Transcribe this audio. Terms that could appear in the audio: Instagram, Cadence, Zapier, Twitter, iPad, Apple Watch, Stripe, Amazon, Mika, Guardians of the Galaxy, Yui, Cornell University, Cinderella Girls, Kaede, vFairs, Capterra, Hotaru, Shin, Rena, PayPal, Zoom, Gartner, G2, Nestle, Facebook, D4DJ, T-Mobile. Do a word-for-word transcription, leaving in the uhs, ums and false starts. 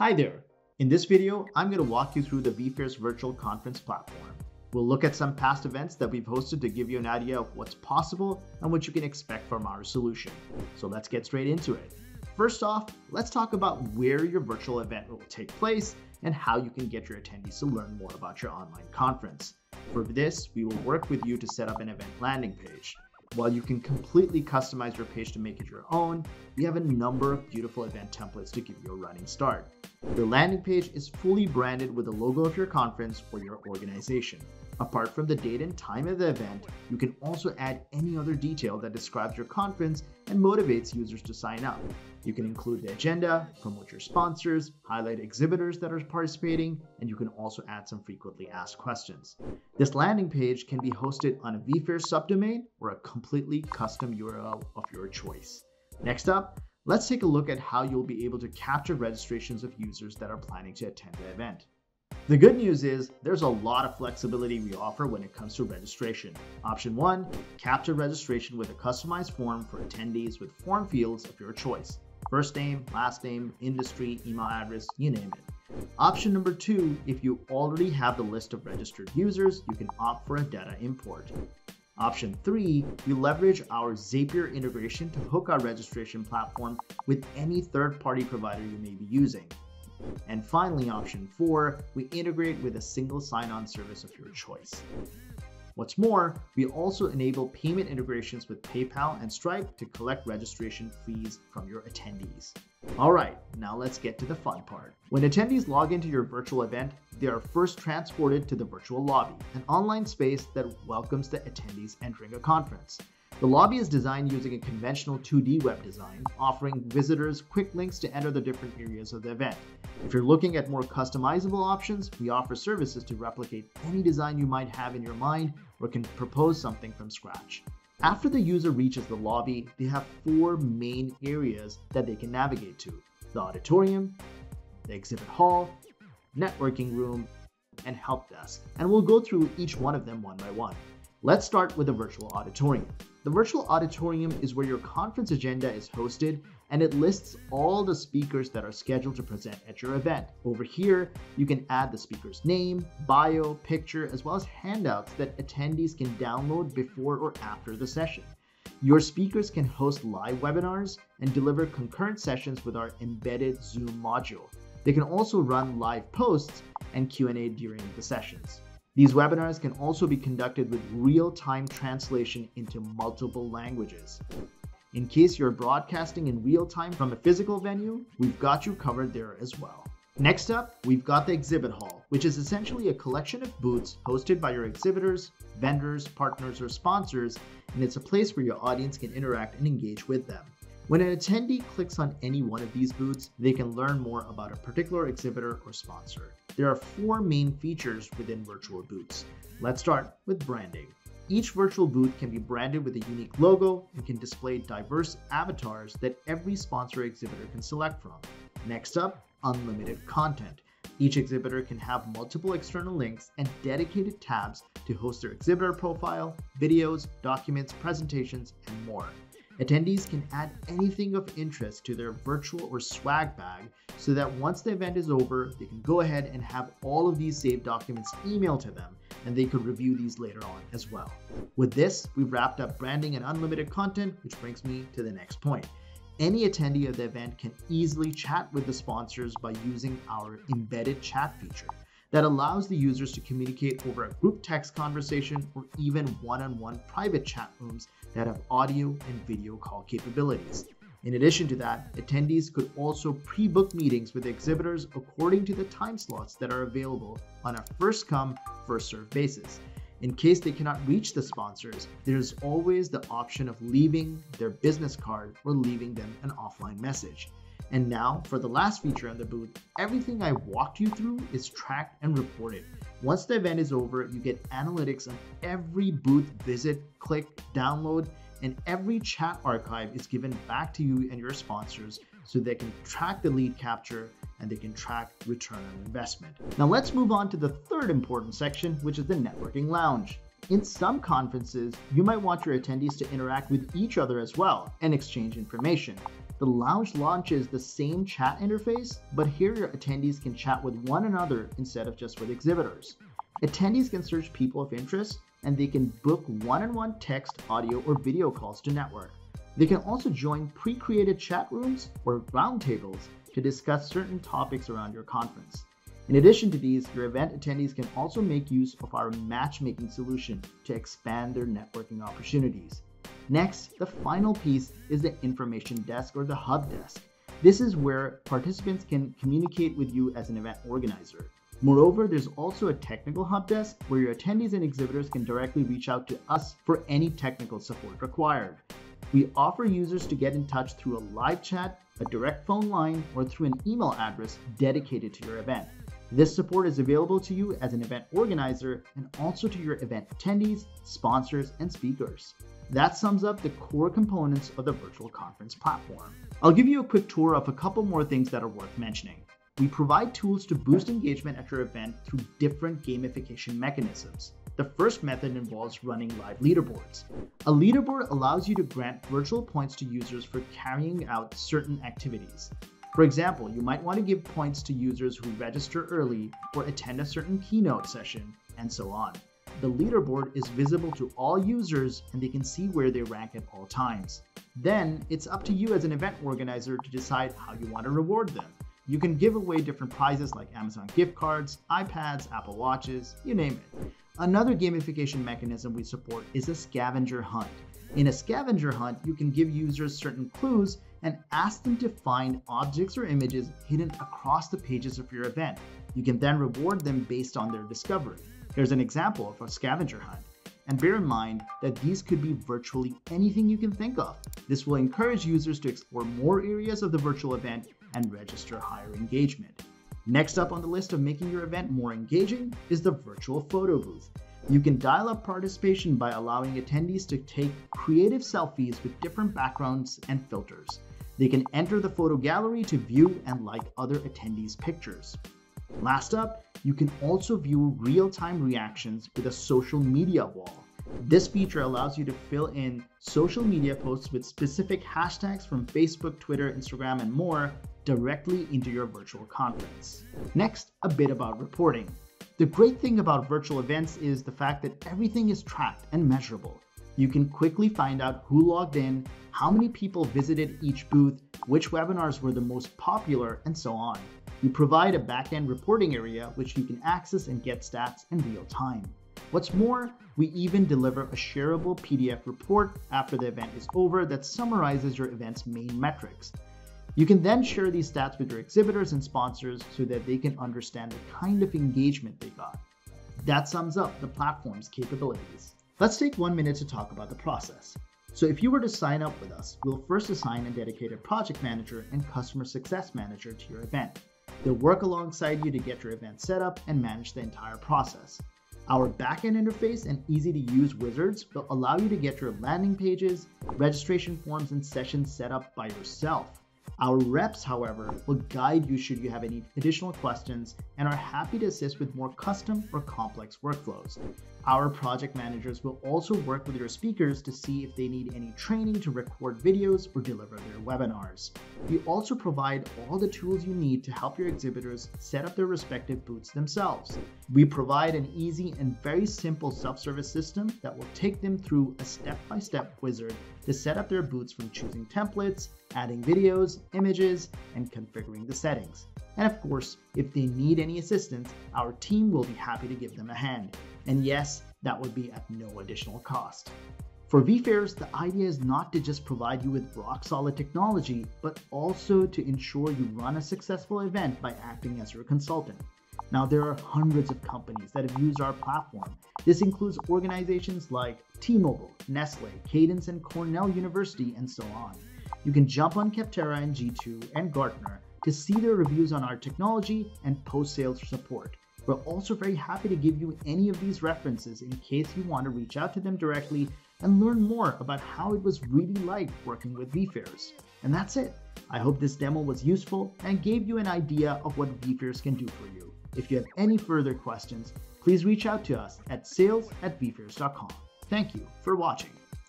Hi there. In this video, I'm going to walk you through the vFairs virtual conference platform. We'll look at some past events that we've hosted to give you an idea of what's possible and what you can expect from our solution. So let's get straight into it. First off, let's talk about where your virtual event will take place and how you can get your attendees to learn more about your online conference. For this, we will work with you to set up an event landing page. While you can completely customize your page to make it your own, we have a number of beautiful event templates to give you a running start. Your landing page is fully branded with the logo of your conference or your organization. Apart from the date and time of the event, you can also add any other detail that describes your conference and motivates users to sign up. You can include the agenda, promote your sponsors, highlight exhibitors that are participating, and you can also add some frequently asked questions. This landing page can be hosted on a vFairs subdomain or a completely custom U R L of your choice. Next up, let's take a look at how you'll be able to capture registrations of users that are planning to attend the event. The good news is there's a lot of flexibility we offer when it comes to registration. Option one, capture registration with a customized form for attendees with form fields of your choice. First name, last name, industry, email address, you name it. Option number two, if you already have the list of registered users, you can opt for a data import. Option three, we leverage our Zapier integration to hook our registration platform with any third-party provider you may be using. And finally, option four, we integrate with a single sign-on service of your choice. What's more, we also enable payment integrations with PayPal and Stripe to collect registration fees from your attendees. All right, now let's get to the fun part. When attendees log into your virtual event, they are first transported to the virtual lobby, an online space that welcomes the attendees entering a conference. The lobby is designed using a conventional two D web design, offering visitors quick links to enter the different areas of the event. If you're looking at more customizable options, we offer services to replicate any design you might have in your mind or can propose something from scratch. After the user reaches the lobby, they have four main areas that they can navigate to: the auditorium, the exhibit hall, networking room, and help desk. And we'll go through each one of them one by one. Let's start with the virtual auditorium. The virtual auditorium is where your conference agenda is hosted, and it lists all the speakers that are scheduled to present at your event. Over here, you can add the speaker's name, bio, picture, as well as handouts that attendees can download before or after the session. Your speakers can host live webinars and deliver concurrent sessions with our embedded Zoom module. They can also run live posts and Q and A during the sessions. These webinars can also be conducted with real-time translation into multiple languages. In case you're broadcasting in real-time from a physical venue, we've got you covered there as well. Next up, we've got the exhibit hall, which is essentially a collection of booths hosted by your exhibitors, vendors, partners, or sponsors, and it's a place where your audience can interact and engage with them. When an attendee clicks on any one of these booths, they can learn more about a particular exhibitor or sponsor. There are four main features within virtual booths. Let's start with branding. Each virtual booth can be branded with a unique logo and can display diverse avatars that every sponsor exhibitor can select from. Next up, unlimited content. Each exhibitor can have multiple external links and dedicated tabs to host their exhibitor profile, videos, documents, presentations, and more. Attendees can add anything of interest to their virtual or swag bag so that once the event is over, they can go ahead and have all of these saved documents emailed to them, and they could review these later on as well. With this, we've wrapped up branding and unlimited content, which brings me to the next point. Any attendee of the event can easily chat with the sponsors by using our embedded chat feature that allows the users to communicate over a group text conversation or even one-on-one private chat rooms that have audio and video call capabilities. In addition to that, attendees could also pre-book meetings with exhibitors according to the time slots that are available on a first-come, first-served basis. In case they cannot reach the sponsors, there's always the option of leaving their business card or leaving them an offline message. And now for the last feature on the booth, everything I walked you through is tracked and reported. Once the event is over, you get analytics on every booth visit, click, download, and every chat archive is given back to you and your sponsors so they can track the lead capture and they can track return on investment. Now let's move on to the third important section, which is the networking lounge. In some conferences, you might want your attendees to interact with each other as well and exchange information. The lounge launches the same chat interface, but here your attendees can chat with one another instead of just with exhibitors. Attendees can search people of interest, and they can book one-on-one text, audio, or video calls to network. They can also join pre-created chat rooms or roundtables to discuss certain topics around your conference. In addition to these, your event attendees can also make use of our matchmaking solution to expand their networking opportunities. Next, the final piece is the information desk or the hub desk. This is where participants can communicate with you as an event organizer. Moreover, there's also a technical hub desk where your attendees and exhibitors can directly reach out to us for any technical support required. We offer users to get in touch through a live chat, a direct phone line, or through an email address dedicated to your event. This support is available to you as an event organizer and also to your event attendees, sponsors, and speakers. That sums up the core components of the virtual conference platform. I'll give you a quick tour of a couple more things that are worth mentioning. We provide tools to boost engagement at your event through different gamification mechanisms. The first method involves running live leaderboards. A leaderboard allows you to grant virtual points to users for carrying out certain activities. For example, you might want to give points to users who register early or attend a certain keynote session, and so on. The leaderboard is visible to all users and they can see where they rank at all times. Then it's up to you as an event organizer to decide how you want to reward them. You can give away different prizes like Amazon gift cards, iPads, Apple Watches, you name it. Another gamification mechanism we support is a scavenger hunt. In a scavenger hunt, you can give users certain clues and ask them to find objects or images hidden across the pages of your event. You can then reward them based on their discovery. Here's an example of a scavenger hunt. And bear in mind that these could be virtually anything you can think of. This will encourage users to explore more areas of the virtual event and register higher engagement. Next up on the list of making your event more engaging is the virtual photo booth. You can dial up participation by allowing attendees to take creative selfies with different backgrounds and filters. They can enter the photo gallery to view and like other attendees' pictures. Last up, you can also view real-time reactions with a social media wall. This feature allows you to fill in social media posts with specific hashtags from Facebook, Twitter, Instagram, and more directly into your virtual conference. Next, a bit about reporting. The great thing about virtual events is the fact that everything is tracked and measurable. You can quickly find out who logged in, how many people visited each booth, which webinars were the most popular, and so on. We provide a back-end reporting area which you can access and get stats in real time. What's more, we even deliver a shareable P D F report after the event is over that summarizes your event's main metrics. You can then share these stats with your exhibitors and sponsors so that they can understand the kind of engagement they got. That sums up the platform's capabilities. Let's take one minute to talk about the process. So if you were to sign up with us, we'll first assign a dedicated project manager and customer success manager to your event. They'll work alongside you to get your event set up and manage the entire process. Our backend interface and easy-to-use wizards will allow you to get your landing pages, registration forms, and sessions set up by yourself. Our reps, however, will guide you should you have any additional questions and are happy to assist with more custom or complex workflows. Our project managers will also work with your speakers to see if they need any training to record videos or deliver their webinars. We also provide all the tools you need to help your exhibitors set up their respective booths themselves. We provide an easy and very simple self-service system that will take them through a step-by-step wizard to set up their booths from choosing templates, adding videos, images, and configuring the settings. And of course, if they need any assistance, our team will be happy to give them a hand. And yes, that would be at no additional cost. For vFairs, the idea is not to just provide you with rock-solid technology, but also to ensure you run a successful event by acting as your consultant. Now, there are hundreds of companies that have used our platform. This includes organizations like T-Mobile, Nestle, Cadence, and Cornell University, and so on. You can jump on Capterra and G two and Gartner to see their reviews on our technology and post-sales support. We're also very happy to give you any of these references in case you want to reach out to them directly and learn more about how it was really like working with vFairs. And that's it. I hope this demo was useful and gave you an idea of what vFairs can do for you. If you have any further questions, please reach out to us at sales at vFairs dot com. Thank you for watching.